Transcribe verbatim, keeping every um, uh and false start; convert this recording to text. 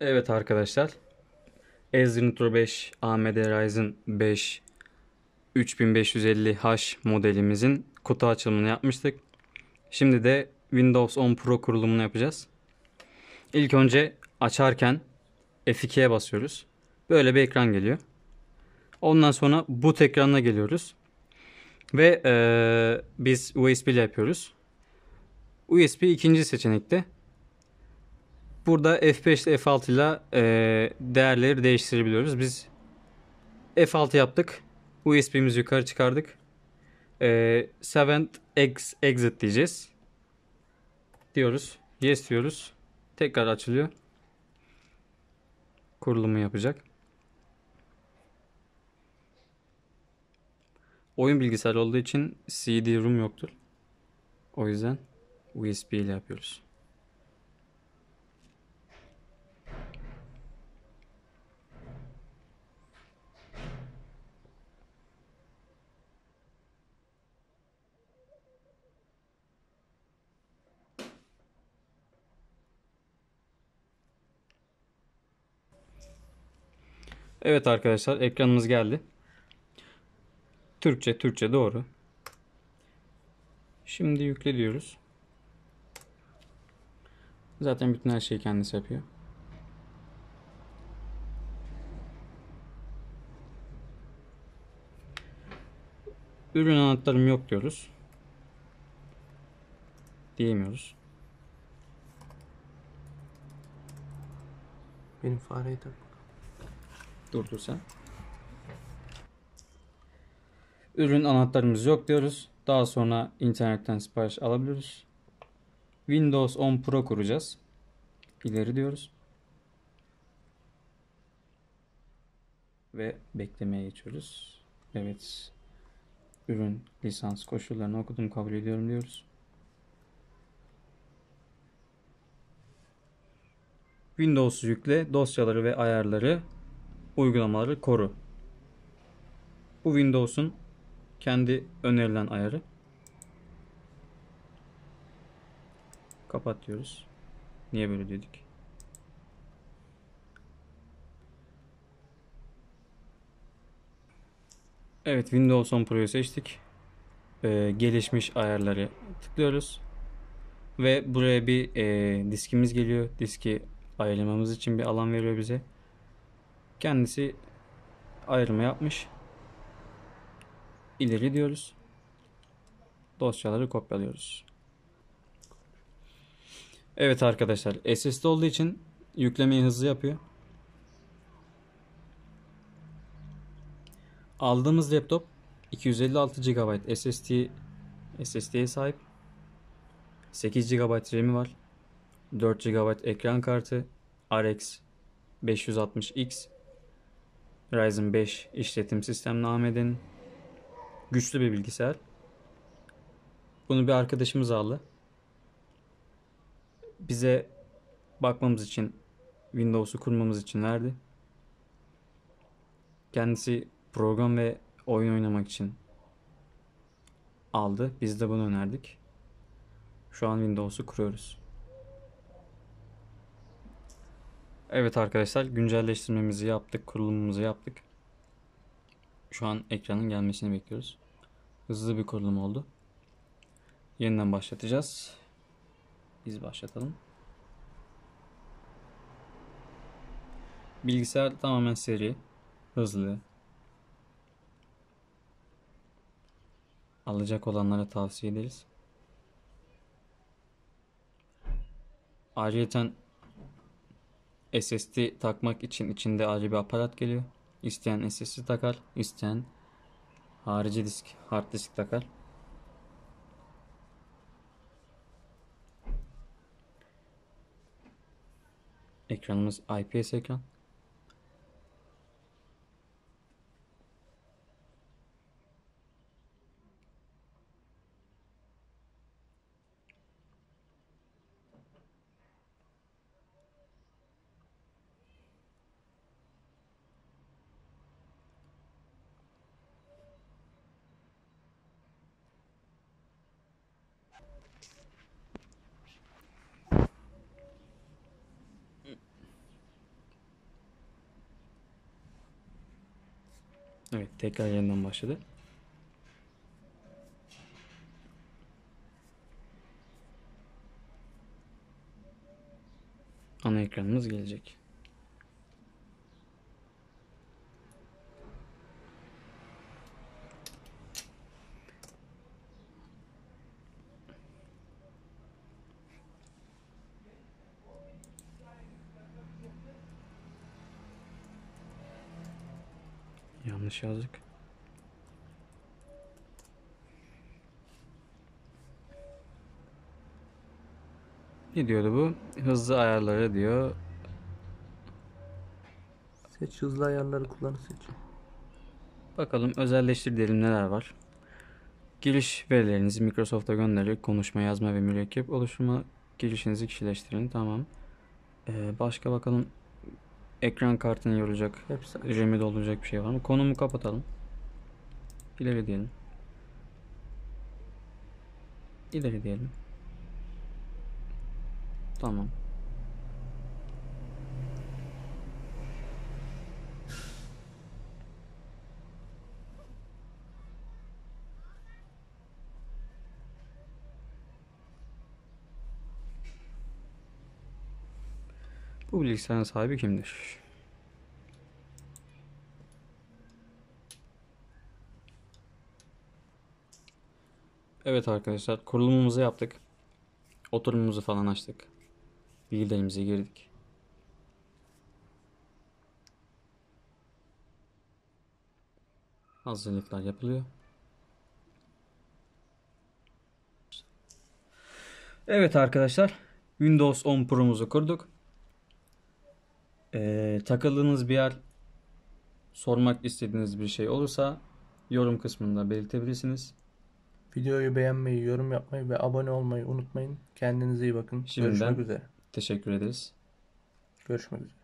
Evet arkadaşlar, Acer Nitro beş, A M D Ryzen beş üç bin beş yüz elli H modelimizin kutu açılımını yapmıştık. Şimdi de Windows on Pro kurulumunu yapacağız. İlk önce açarken F iki'ye basıyoruz. Böyle bir ekran geliyor. Ondan sonra boot ekranına geliyoruz. Ve ee, biz U S B ile yapıyoruz. U S B ikinci seçenekte. Burada F beş ile F altı ile değerleri değiştirebiliyoruz. Biz F altı yaptık. U S B'mizi yukarı çıkardık. seventh exit diyeceğiz. Diyoruz. Yes diyoruz. Tekrar açılıyor. Kurulumu yapacak. Oyun bilgisayarı olduğu için C D ROM yoktur. O yüzden U S B ile yapıyoruz. Evet arkadaşlar, ekranımız geldi. Türkçe Türkçe doğru. Şimdi yükle diyoruz. Zaten bütün her şeyi kendisi yapıyor. Ürün anahtarım yok diyoruz. Diyemiyoruz. Benim fareyi de durdur sen. Ürün anahtarımız yok diyoruz. Daha sonra internetten sipariş alabiliriz. Windows on Pro kuracağız. İleri diyoruz. Ve beklemeye geçiyoruz. Evet. Ürün lisans koşullarını okudum, kabul ediyorum diyoruz. Windows'u yükle, dosyaları ve ayarları, uygulamaları koru. Bu Windows'un kendi önerilen ayarı. Kapat diyoruz. Niye böyle dedik? Evet, Windows on Pro'yu seçtik. Ee, gelişmiş ayarları tıklıyoruz. Ve buraya bir e, diskimiz geliyor. Diski ayarlamamız için bir alan veriyor bize. Kendisi ayırma yapmış. İleri diyoruz. Dosyaları kopyalıyoruz. Evet arkadaşlar, S S D olduğu için yüklemeyi hızlı yapıyor. Aldığımız laptop iki yüz elli altı gigabayt S S D S S D'ye sahip. sekiz gigabayt RAM'i var. dört gigabayt ekran kartı. R X beş yüz altmış X. Ryzen beş işletim sistemli A M D'nin. Güçlü bir bilgisayar. Bunu bir arkadaşımız aldı. Bize bakmamız için, Windows'u kurmamız için verdi. Kendisi program ve oyun oynamak için aldı. Biz de bunu önerdik. Şu an Windows'u kuruyoruz. Evet arkadaşlar, güncelleştirmemizi yaptık, kurulumumuzu yaptık. Şu an ekranın gelmesini bekliyoruz. Hızlı bir kurulum oldu. Yeniden başlatacağız. Biz başlatalım. Bilgisayar tamamen seri, hızlı. Alacak olanlara tavsiye ederiz. Ayrıca S S D takmak için içinde ayrı bir aparat geliyor. İsteyen S S D takar, isteyen harici disk, hard disk takar. Ekranımız I P S ekran. Evet, tekrar yeniden başladı. Ana ekranımız gelecek. Yanlış yazdık. Ne diyordu bu? Hızlı ayarları diyor. Seç, hızlı ayarları kullanı seç. Bakalım özelleştir diyelim, neler var. Giriş verilerinizi Microsoft'a göndererek konuşma, yazma ve mürekkep oluşturma girişinizi kişileştirin. Tamam. Ee, başka bakalım. Ekran kartını yoracak, R A M'i dolduracak bir şey var mı? Konumu kapatalım. İleri diyelim. İleri diyelim. Tamam. Bu bilgisayarın sahibi kimdir? Evet arkadaşlar, kurulumumuzu yaptık. Oturumumuzu falan açtık. Bilgilerimize girdik. Hazırlıklar yapılıyor. Evet arkadaşlar, Windows on Pro'muzu kurduk. Ee, takıldığınız bir yer, sormak istediğiniz bir şey olursa yorum kısmında belirtebilirsiniz. Videoyu beğenmeyi, yorum yapmayı ve abone olmayı unutmayın. Kendinize iyi bakın. Şimdiden görüşmek üzere. Teşekkür ederiz. Görüşmek üzere.